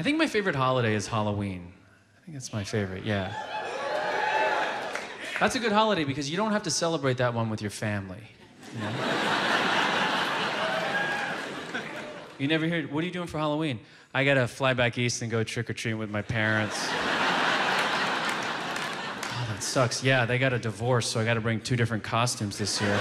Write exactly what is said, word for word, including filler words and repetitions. I think my favorite holiday is Halloween. I think it's my favorite, yeah. That's a good holiday because you don't have to celebrate that one with your family. You know? You never hear, what are you doing for Halloween? I gotta fly back east and go trick-or-treating with my parents. Oh, that sucks. Yeah, they got a divorce, so I gotta bring two different costumes this year.